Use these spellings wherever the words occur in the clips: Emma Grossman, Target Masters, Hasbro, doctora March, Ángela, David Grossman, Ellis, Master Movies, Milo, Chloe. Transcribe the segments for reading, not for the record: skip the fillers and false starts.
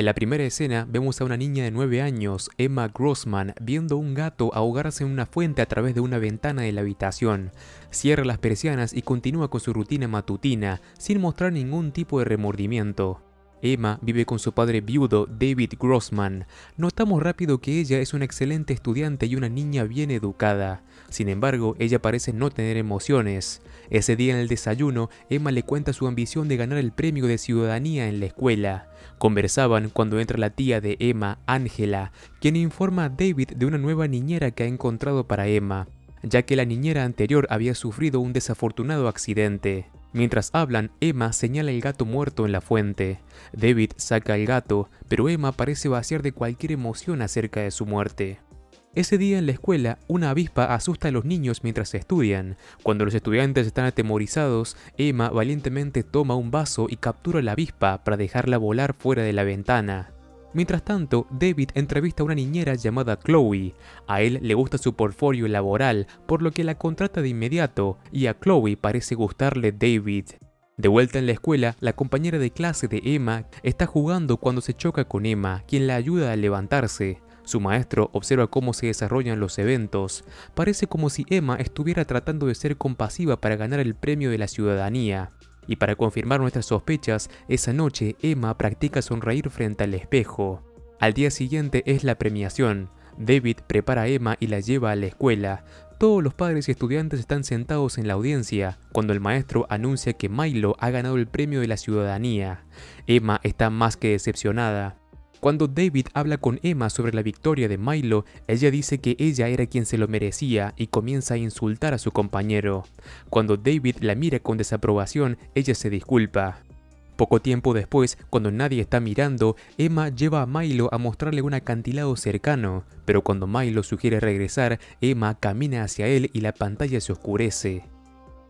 En la primera escena vemos a una niña de 9 años, Emma Grossman, viendo a un gato ahogarse en una fuente a través de una ventana de la habitación. Cierra las persianas y continúa con su rutina matutina, sin mostrar ningún tipo de remordimiento. Emma vive con su padre viudo, David Grossman. Notamos rápido que ella es una excelente estudiante y una niña bien educada. Sin embargo, ella parece no tener emociones. Ese día en el desayuno, Emma le cuenta su ambición de ganar el premio de ciudadanía en la escuela. Conversaban cuando entra la tía de Emma, Ángela, quien informa a David de una nueva niñera que ha encontrado para Emma, ya que la niñera anterior había sufrido un desafortunado accidente. Mientras hablan, Emma señala el gato muerto en la fuente. David saca al gato, pero Emma parece vaciar de cualquier emoción acerca de su muerte. Ese día en la escuela, una avispa asusta a los niños mientras estudian. Cuando los estudiantes están atemorizados, Emma valientemente toma un vaso y captura a la avispa para dejarla volar fuera de la ventana. Mientras tanto, David entrevista a una niñera llamada Chloe. A él le gusta su portfolio laboral, por lo que la contrata de inmediato, y a Chloe parece gustarle David. De vuelta en la escuela, la compañera de clase de Emma está jugando cuando se choca con Emma, quien la ayuda a levantarse. Su maestro observa cómo se desarrollan los eventos. Parece como si Emma estuviera tratando de ser compasiva para ganar el premio de la ciudadanía. Y para confirmar nuestras sospechas, esa noche Emma practica sonreír frente al espejo. Al día siguiente es la premiación. David prepara a Emma y la lleva a la escuela. Todos los padres y estudiantes están sentados en la audiencia, cuando el maestro anuncia que Milo ha ganado el premio de la ciudadanía. Emma está más que decepcionada. Cuando David habla con Emma sobre la victoria de Milo, ella dice que ella era quien se lo merecía y comienza a insultar a su compañero. Cuando David la mira con desaprobación, ella se disculpa. Poco tiempo después, cuando nadie está mirando, Emma lleva a Milo a mostrarle un acantilado cercano, pero cuando Milo sugiere regresar, Emma camina hacia él y la pantalla se oscurece.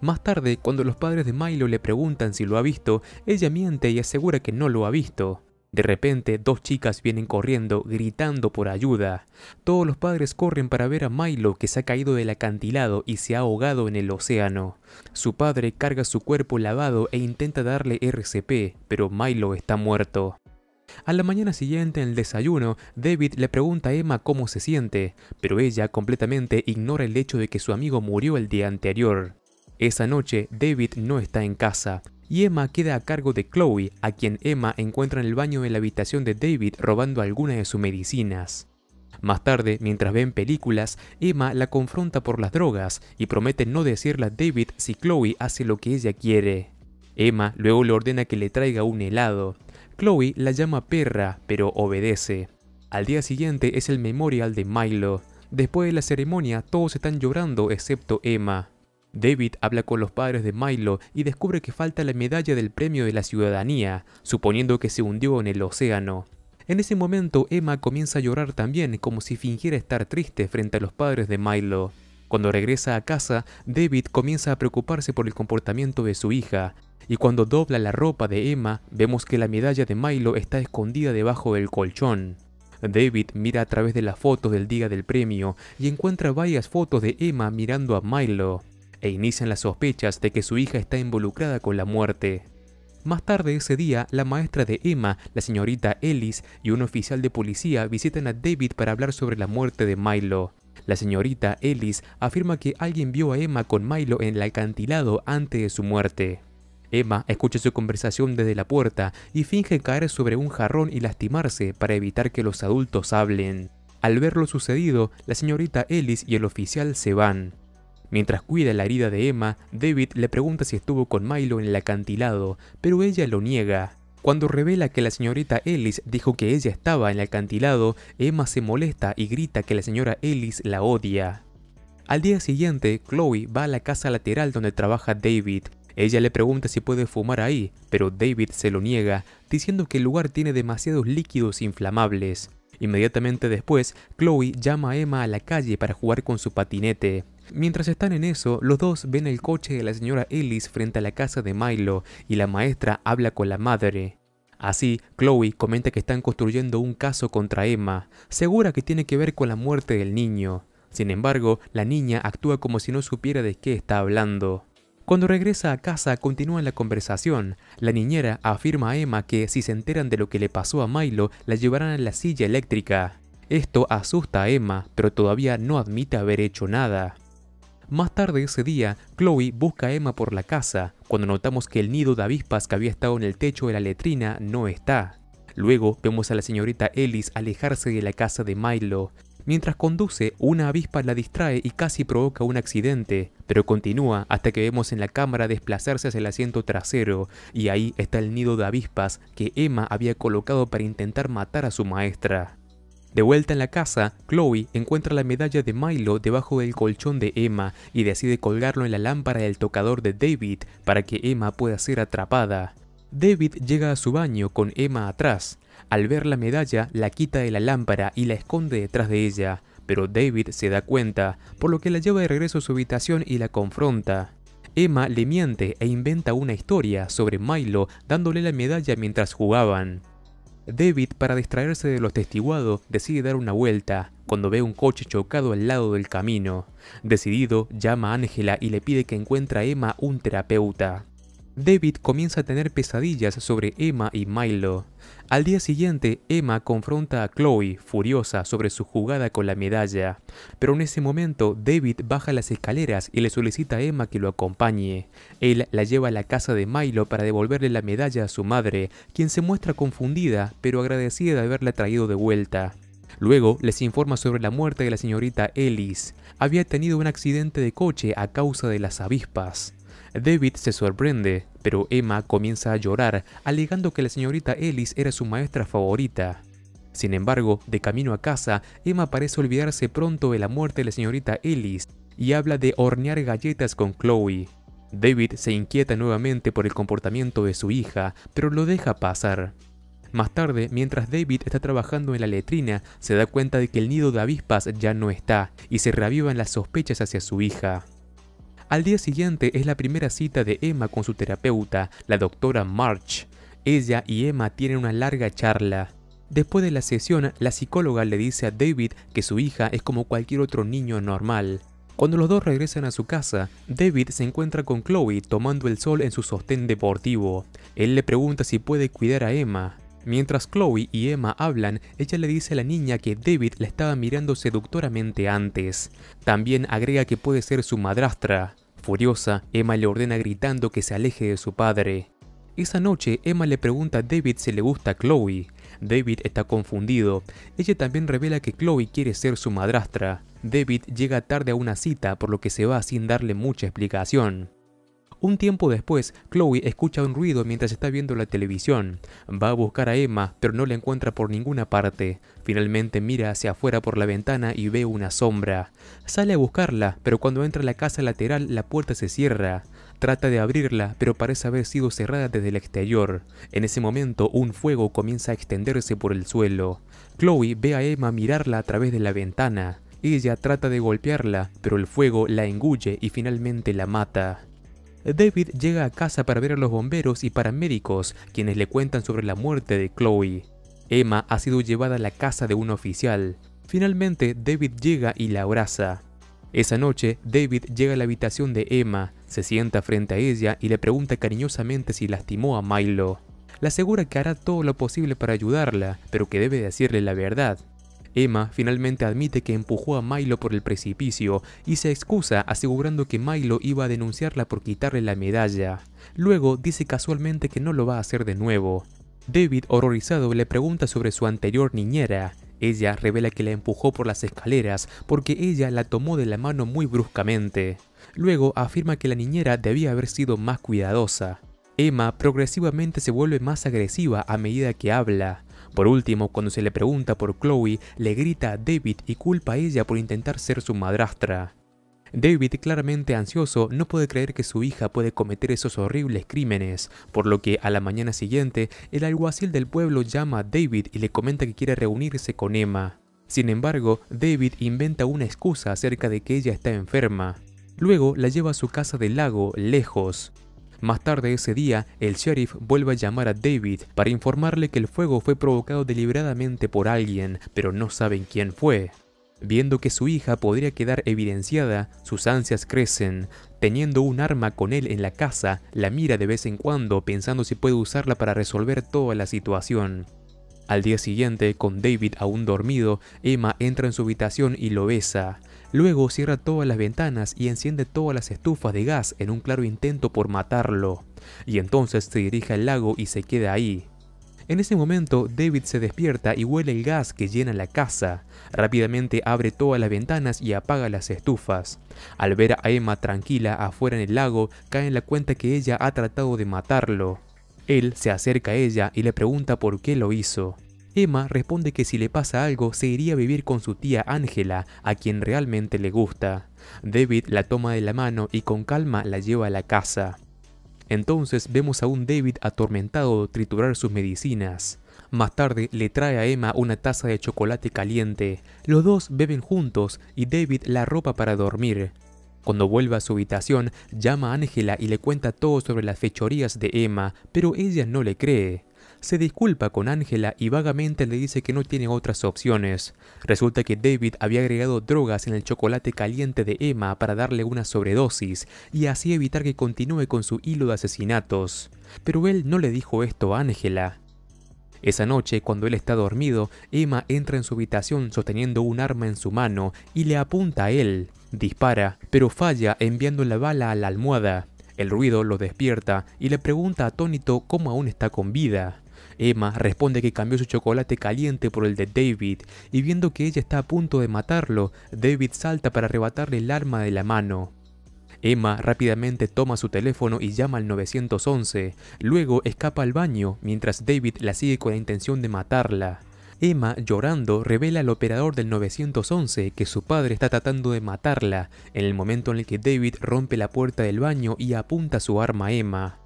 Más tarde, cuando los padres de Milo le preguntan si lo ha visto, ella miente y asegura que no lo ha visto. De repente, dos chicas vienen corriendo, gritando por ayuda. Todos los padres corren para ver a Milo, que se ha caído del acantilado y se ha ahogado en el océano. Su padre carga su cuerpo lavado e intenta darle RCP, pero Milo está muerto. A la mañana siguiente, en el desayuno, David le pregunta a Emma cómo se siente, pero ella completamente ignora el hecho de que su amigo murió el día anterior. Esa noche, David no está en casa. Y Emma queda a cargo de Chloe, a quien Emma encuentra en el baño de la habitación de David robando alguna de sus medicinas. Más tarde, mientras ven películas, Emma la confronta por las drogas y promete no decirle a David si Chloe hace lo que ella quiere. Emma luego le ordena que le traiga un helado. Chloe la llama perra, pero obedece. Al día siguiente es el memorial de Milo. Después de la ceremonia, todos están llorando excepto Emma. David habla con los padres de Milo y descubre que falta la medalla del premio de la ciudadanía, suponiendo que se hundió en el océano. En ese momento, Emma comienza a llorar también, como si fingiera estar triste frente a los padres de Milo. Cuando regresa a casa, David comienza a preocuparse por el comportamiento de su hija, y cuando dobla la ropa de Emma, vemos que la medalla de Milo está escondida debajo del colchón. David mira a través de las fotos del día del premio y encuentra varias fotos de Emma mirando a Milo, e inician las sospechas de que su hija está involucrada con la muerte. Más tarde ese día, la maestra de Emma, la señorita Ellis y un oficial de policía visitan a David para hablar sobre la muerte de Milo. La señorita Ellis afirma que alguien vio a Emma con Milo en el acantilado antes de su muerte. Emma escucha su conversación desde la puerta y finge caer sobre un jarrón y lastimarse para evitar que los adultos hablen. Al ver lo sucedido, la señorita Ellis y el oficial se van. Mientras cuida la herida de Emma, David le pregunta si estuvo con Milo en el acantilado, pero ella lo niega. Cuando revela que la señorita Ellis dijo que ella estaba en el acantilado, Emma se molesta y grita que la señora Ellis la odia. Al día siguiente, Chloe va a la casa lateral donde trabaja David. Ella le pregunta si puede fumar ahí, pero David se lo niega, diciendo que el lugar tiene demasiados líquidos inflamables. Inmediatamente después, Chloe llama a Emma a la calle para jugar con su patinete. Mientras están en eso, los dos ven el coche de la señora Ellis frente a la casa de Milo y la maestra habla con la madre. Así, Chloe comenta que están construyendo un caso contra Emma, segura que tiene que ver con la muerte del niño. Sin embargo, la niña actúa como si no supiera de qué está hablando. Cuando regresa a casa, continúa la conversación. La niñera afirma a Emma que si se enteran de lo que le pasó a Milo, la llevarán a la silla eléctrica. Esto asusta a Emma, pero todavía no admite haber hecho nada. Más tarde ese día, Chloe busca a Emma por la casa, cuando notamos que el nido de avispas que había estado en el techo de la letrina no está. Luego vemos a la señorita Ellis alejarse de la casa de Milo. Mientras conduce, una avispa la distrae y casi provoca un accidente, pero continúa hasta que vemos en la cámara desplazarse hacia el asiento trasero, y ahí está el nido de avispas que Emma había colocado para intentar matar a su maestra. De vuelta en la casa, Chloe encuentra la medalla de Milo debajo del colchón de Emma y decide colgarlo en la lámpara del tocador de David para que Emma pueda ser atrapada. David llega a su baño con Emma atrás. Al ver la medalla, la quita de la lámpara y la esconde detrás de ella, pero David se da cuenta, por lo que la lleva de regreso a su habitación y la confronta. Emma le miente e inventa una historia sobre Milo dándole la medalla mientras jugaban. David, para distraerse de los testiguados, decide dar una vuelta, cuando ve un coche chocado al lado del camino. Decidido, llama a Ángela y le pide que encuentre a Emma un terapeuta. David comienza a tener pesadillas sobre Emma y Milo. Al día siguiente, Emma confronta a Chloe, furiosa sobre su jugada con la medalla. Pero en ese momento, David baja las escaleras y le solicita a Emma que lo acompañe. Él la lleva a la casa de Milo para devolverle la medalla a su madre, quien se muestra confundida, pero agradecida de haberla traído de vuelta. Luego les informa sobre la muerte de la señorita Ellis. Había tenido un accidente de coche a causa de las avispas. David se sorprende, pero Emma comienza a llorar, alegando que la señorita Ellis era su maestra favorita. Sin embargo, de camino a casa, Emma parece olvidarse pronto de la muerte de la señorita Ellis y habla de hornear galletas con Chloe. David se inquieta nuevamente por el comportamiento de su hija, pero lo deja pasar. Más tarde, mientras David está trabajando en la letrina, se da cuenta de que el nido de avispas ya no está y se reavivan las sospechas hacia su hija. Al día siguiente es la primera cita de Emma con su terapeuta, la doctora March. Ella y Emma tienen una larga charla. Después de la sesión, la psicóloga le dice a David que su hija es como cualquier otro niño normal. Cuando los dos regresan a su casa, David se encuentra con Chloe tomando el sol en su sostén deportivo. Él le pregunta si puede cuidar a Emma. Mientras Chloe y Emma hablan, ella le dice a la niña que David la estaba mirando seductoramente antes. También agrega que puede ser su madrastra. Furiosa, Emma le ordena gritando que se aleje de su padre. Esa noche, Emma le pregunta a David si le gusta Chloe. David está confundido. Ella también revela que Chloe quiere ser su madrastra. David llega tarde a una cita, por lo que se va sin darle mucha explicación. Un tiempo después, Chloe escucha un ruido mientras está viendo la televisión. Va a buscar a Emma, pero no la encuentra por ninguna parte. Finalmente mira hacia afuera por la ventana y ve una sombra. Sale a buscarla, pero cuando entra a la casa lateral, la puerta se cierra. Trata de abrirla, pero parece haber sido cerrada desde el exterior. En ese momento, un fuego comienza a extenderse por el suelo. Chloe ve a Emma mirarla a través de la ventana. Ella trata de golpearla, pero el fuego la engulle y finalmente la mata. David llega a casa para ver a los bomberos y paramédicos, quienes le cuentan sobre la muerte de Chloe. Emma ha sido llevada a la casa de un oficial. Finalmente, David llega y la abraza. Esa noche, David llega a la habitación de Emma, se sienta frente a ella y le pregunta cariñosamente si lastimó a Milo. Le asegura que hará todo lo posible para ayudarla, pero que debe decirle la verdad. Emma finalmente admite que empujó a Milo por el precipicio y se excusa asegurando que Milo iba a denunciarla por quitarle la medalla. Luego dice casualmente que no lo va a hacer de nuevo. David, horrorizado, le pregunta sobre su anterior niñera. Ella revela que la empujó por las escaleras porque ella la tomó de la mano muy bruscamente. Luego afirma que la niñera debía haber sido más cuidadosa. Emma progresivamente se vuelve más agresiva a medida que habla. Por último, cuando se le pregunta por Chloe, le grita a David y culpa a ella por intentar ser su madrastra. David, claramente ansioso, no puede creer que su hija puede cometer esos horribles crímenes, por lo que a la mañana siguiente, el alguacil del pueblo llama a David y le comenta que quiere reunirse con Emma. Sin embargo, David inventa una excusa acerca de que ella está enferma. Luego la lleva a su casa del lago, lejos. Más tarde ese día, el sheriff vuelve a llamar a David para informarle que el fuego fue provocado deliberadamente por alguien, pero no saben quién fue. Viendo que su hija podría quedar evidenciada, sus ansias crecen. Teniendo un arma con él en la casa, la mira de vez en cuando pensando si puede usarla para resolver toda la situación. Al día siguiente, con David aún dormido, Emma entra en su habitación y lo besa. Luego cierra todas las ventanas y enciende todas las estufas de gas en un claro intento por matarlo. Y entonces se dirige al lago y se queda ahí. En ese momento, David se despierta y huele el gas que llena la casa. Rápidamente abre todas las ventanas y apaga las estufas. Al ver a Emma tranquila afuera en el lago, cae en la cuenta que ella ha tratado de matarlo. Él se acerca a ella y le pregunta por qué lo hizo. Emma responde que si le pasa algo se iría a vivir con su tía Ángela, a quien realmente le gusta. David la toma de la mano y con calma la lleva a la casa. Entonces vemos a un David atormentado triturar sus medicinas. Más tarde le trae a Emma una taza de chocolate caliente. Los dos beben juntos y David la arropa para dormir. Cuando vuelve a su habitación, llama a Ángela y le cuenta todo sobre las fechorías de Emma, pero ella no le cree. Se disculpa con Ángela y vagamente le dice que no tiene otras opciones. Resulta que David había agregado drogas en el chocolate caliente de Emma para darle una sobredosis y así evitar que continúe con su hilo de asesinatos. Pero él no le dijo esto a Ángela. Esa noche, cuando él está dormido, Emma entra en su habitación sosteniendo un arma en su mano y le apunta a él. Dispara, pero falla enviando la bala a la almohada. El ruido lo despierta y le pregunta atónito cómo aún está con vida. Emma responde que cambió su chocolate caliente por el de David y viendo que ella está a punto de matarlo, David salta para arrebatarle el arma de la mano. Emma rápidamente toma su teléfono y llama al 911, luego escapa al baño mientras David la sigue con la intención de matarla. Emma, llorando, revela al operador del 911 que su padre está tratando de matarla, en el momento en el que David rompe la puerta del baño y apunta su arma a Emma.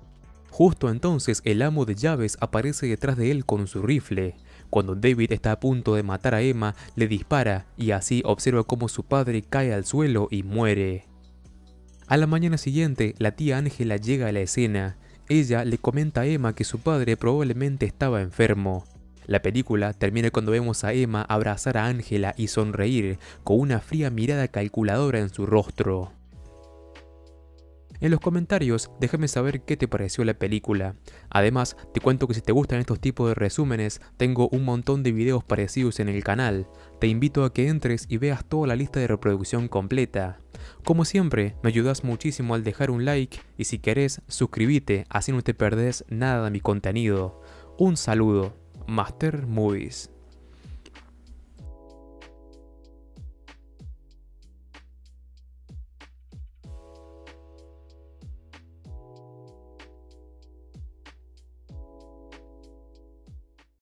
Justo entonces el amo de llaves aparece detrás de él con su rifle. Cuando David está a punto de matar a Emma, le dispara y así observa cómo su padre cae al suelo y muere. A la mañana siguiente, la tía Ángela llega a la escena. Ella le comenta a Emma que su padre probablemente estaba enfermo. La película termina cuando vemos a Emma abrazar a Ángela y sonreír, con una fría mirada calculadora en su rostro. En los comentarios, déjame saber qué te pareció la película. Además, te cuento que si te gustan estos tipos de resúmenes, tengo un montón de videos parecidos en el canal. Te invito a que entres y veas toda la lista de reproducción completa. Como siempre, me ayudas muchísimo al dejar un like y si querés, suscríbete, así no te perdés nada de mi contenido. Un saludo, Master Movies.